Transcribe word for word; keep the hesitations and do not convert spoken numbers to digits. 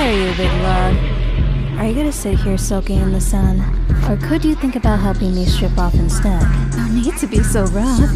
Bother you, big log. Are you gonna sit here soaking in the sun? Or could you think about helping me strip off instead? No need to be so rough.